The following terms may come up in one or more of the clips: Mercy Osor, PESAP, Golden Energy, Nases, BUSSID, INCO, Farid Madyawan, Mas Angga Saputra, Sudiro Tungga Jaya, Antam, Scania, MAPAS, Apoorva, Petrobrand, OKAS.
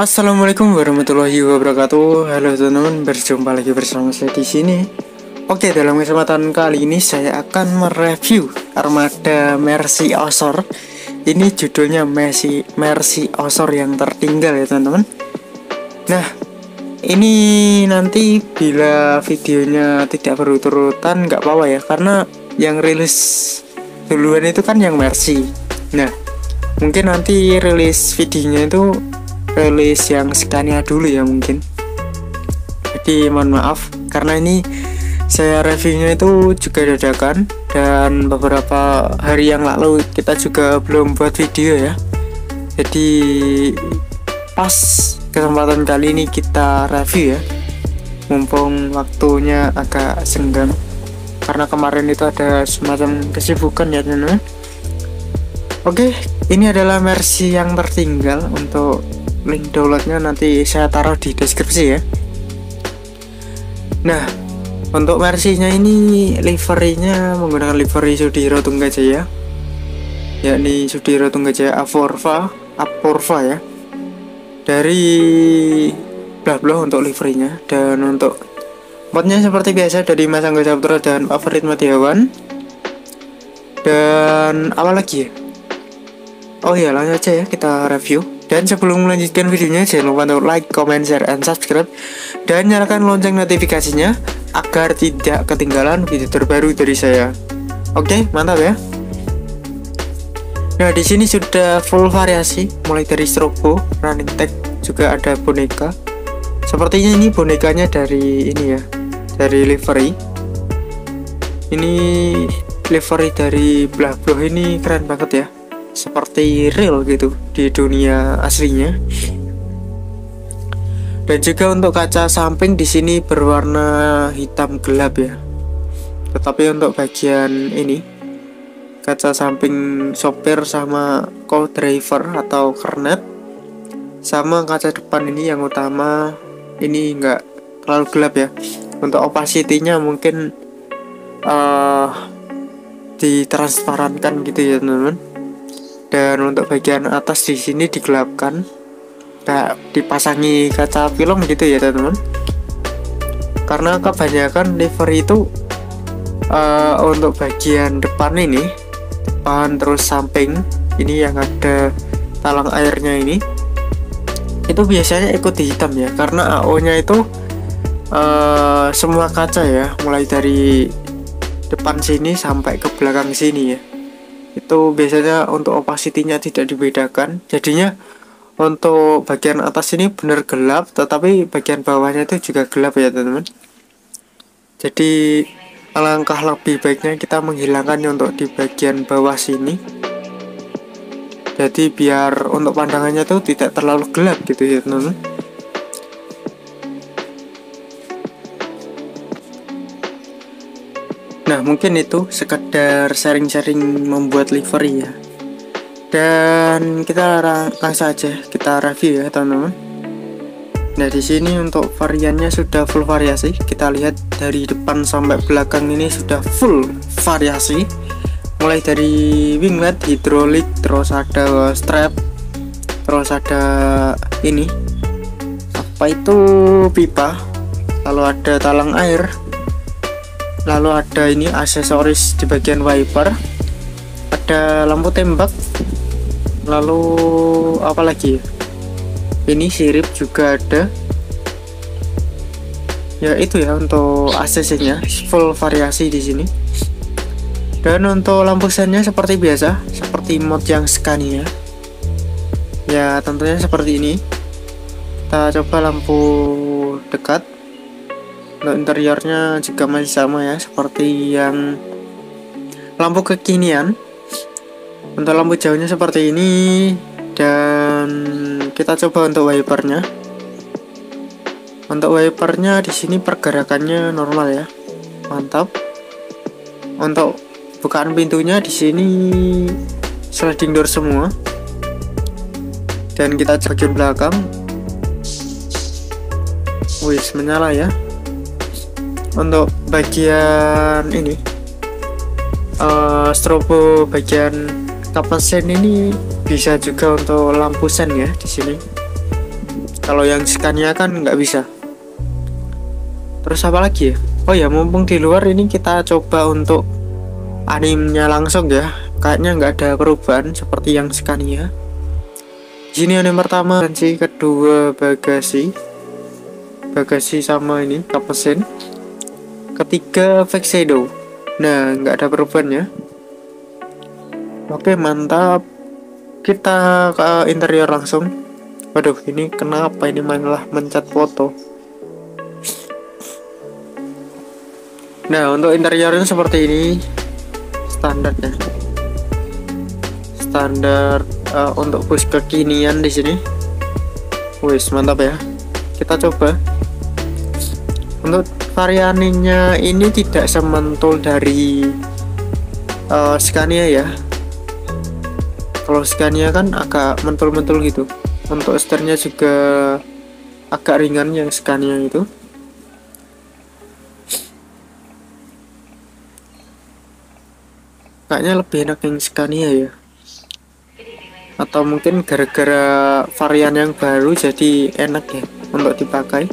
Assalamualaikum warahmatullahi wabarakatuh. Halo teman-teman, berjumpa lagi bersama saya di sini. Oke, dalam kesempatan kali ini saya akan mereview armada Mercy Osor. Ini judulnya Mercy Osor yang tertinggal ya teman-teman. Nah, ini nanti bila videonya tidak berturut-turutan nggak apa-apa ya, karena yang rilis duluan itu kan yang Mercy. Nah, mungkin nanti rilis videonya itu rilis yang Scania dulu ya mungkin. Jadi mohon maaf karena ini saya reviewnya itu juga dadakan, dan beberapa hari yang lalu kita juga belum buat video ya. Jadi pas kesempatan kali ini kita review ya, mumpung waktunya agak senggang karena kemarin itu ada semacam kesibukan ya teman-teman. Oke, ini adalah Mercy yang tertinggal. Untuk link downloadnya nanti saya taruh di deskripsi ya. Nah, untuk Mercy-nya ini liverynya menggunakan livery Sudiro Tungga Jaya, yakni Sudiro Tungga Jaya Apoorva ya, dari blah untuk liverynya. Dan untuk modnya seperti biasa dari Mas Angga Saputra dan Farid Madyawan. Dan apa lagi ya? Oh iya, langsung aja ya kita review. Dan sebelum melanjutkan videonya, jangan lupa untuk like, comment, share, and subscribe, dan nyalakan lonceng notifikasinya agar tidak ketinggalan video terbaru dari saya. Oke, mantap ya. Nah, di sini sudah full variasi, mulai dari strobo, running tag, juga ada boneka. Sepertinya ini bonekanya dari ini ya, dari livery. Ini livery dari BUSSID ini keren banget ya, seperti real gitu di dunia aslinya. Dan juga untuk kaca samping di sini berwarna hitam gelap ya. Tetapi untuk bagian ini kaca samping sopir sama co-driver atau kernet, sama kaca depan ini yang utama ini enggak terlalu gelap ya. Untuk opacity-nya mungkin ditransparankan gitu ya teman-teman. Dan untuk bagian atas di sini digelapkan, kayak dipasangi kaca film gitu ya teman-teman. Karena kebanyakan livery itu untuk bagian depan ini, depan terus samping ini yang ada talang airnya ini, itu biasanya ikut hitam ya. Karena AO-nya itu semua kaca ya, mulai dari depan sini sampai ke belakang sini ya. Itu biasanya untuk opacity-nya tidak dibedakan, jadinya untuk bagian atas ini benar gelap, tetapi bagian bawahnya itu juga gelap ya teman-teman. Jadi alangkah lebih baiknya kita menghilangkannya untuk di bagian bawah sini, jadi biar untuk pandangannya tuh tidak terlalu gelap gitu ya teman-teman. Nah, mungkin itu sekedar sharing-sharing membuat livery ya. Dan kita langsung aja kita review ya teman-teman. Nah, di sini untuk variannya sudah full variasi. Kita lihat dari depan sampai belakang ini sudah full variasi. Mulai dari winglet, hidrolik, terus ada strap, terus ada ini apa itu pipa, lalu ada talang air, lalu ada ini aksesoris di bagian wiper, ada lampu tembak, lalu apalagi ya? Ini sirip juga ada ya. Itu ya untuk aksesnya full variasi di sini. Dan untuk lampu sennya seperti biasa, seperti mod yang Scania ya, tentunya seperti ini. Kita coba lampu dekat. Untuk interiornya juga masih sama ya, seperti yang lampu kekinian. Untuk lampu jauhnya seperti ini. Dan kita coba untuk wipernya. Untuk wipernya di sini pergerakannya normal ya, mantap. Untuk bukaan pintunya di sini sliding door semua. Dan kita coba belakang. Wih, menyala ya. Untuk bagian ini strobo bagian kapal sen ini bisa juga untuk lampu sen ya di sini. Kalau yang Scania kan nggak bisa. Terus apa lagi ya? Oh ya, mumpung di luar ini kita coba untuk animnya langsung ya. Kayaknya nggak ada perubahan seperti yang Scania. Sini anim pertama, kunci kedua bagasi, sama ini kap mesin. Ketiga Vexedo. Nah, nggak ada perubahan ya. Oke, mantap. Kita ke interior langsung. Waduh, ini kenapa ini malah mencet foto. Nah, untuk interiornya seperti ini standarnya. Standar untuk bus kekinian di sini. Wis, mantap ya. Kita coba. Untuk variannya ini tidak sementul dari Scania ya. Kalau Scania kan agak mentul-mentul gitu. Untuk setirnya juga agak ringan yang Scania itu. Kayaknya lebih enak yang Scania ya, atau mungkin gara-gara varian yang baru jadi enak ya untuk dipakai.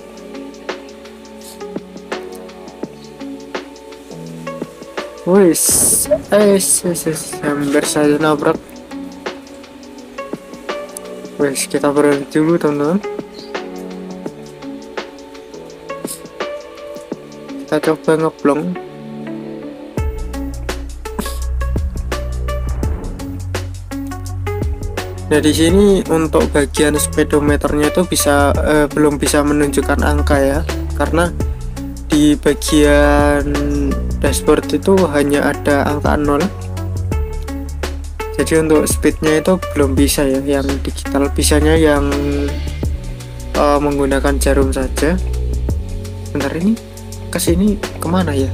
Wis, hampir saja nabrak. Wis, kita berhenti dulu teman-teman. Kita coba ngeblong. Nah, di sini untuk bagian speedometernya itu bisa belum bisa menunjukkan angka ya, karena di bagian dashboard itu hanya ada angka 0. Jadi untuk speednya itu belum bisa ya, yang digital, bisanya yang menggunakan jarum saja. Bentar, ini kesini kemana ya?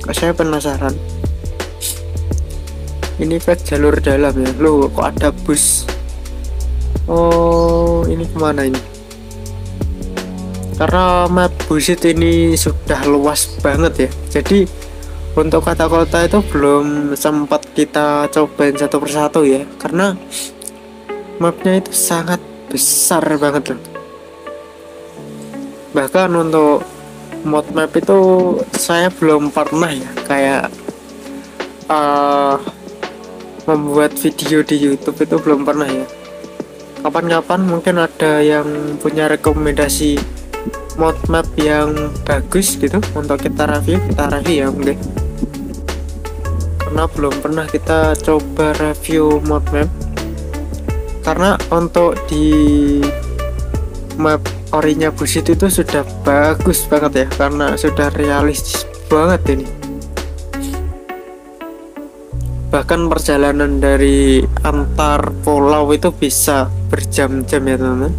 Kok saya penasaran. Ini kan jalur dalam ya, loh kok ada bus. Oh, ini kemana ini? Karena map BUSSID ini sudah luas banget ya. Jadi untuk kota-kota itu belum sempat kita cobain satu persatu ya, karena mapnya itu sangat besar banget loh. Bahkan untuk mod map itu saya belum pernah ya kayak membuat video di YouTube itu belum pernah ya. Kapan-kapan mungkin ada yang punya rekomendasi mod map yang bagus gitu untuk kita review, ya mungkin, karena belum pernah kita coba review mod map. Karena untuk di map orinya BUSSID itu sudah bagus banget ya, karena sudah realistis banget ini. Bahkan perjalanan dari antar pulau itu bisa berjam-jam ya teman-teman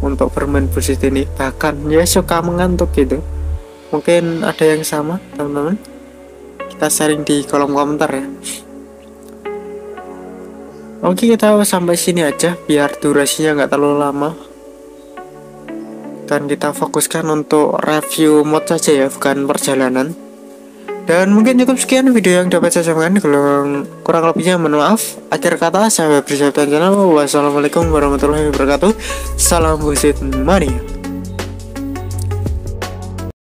untuk bermain BUSSID ini. Bahkan ya suka mengantuk gitu. Mungkin ada yang sama teman-teman, kita sharing di kolom komentar ya. Oke, kita sampai sini aja biar durasinya nggak terlalu lama, dan kita fokuskan untuk review mod saja ya, bukan perjalanan. Dan mungkin cukup sekian video yang dapat saya sampaikan. Kalau kurang lebihnya mohon maaf. Akhir kata saya bersabda, wassalamualaikum warahmatullahi wabarakatuh. Salam BUSSID Mania.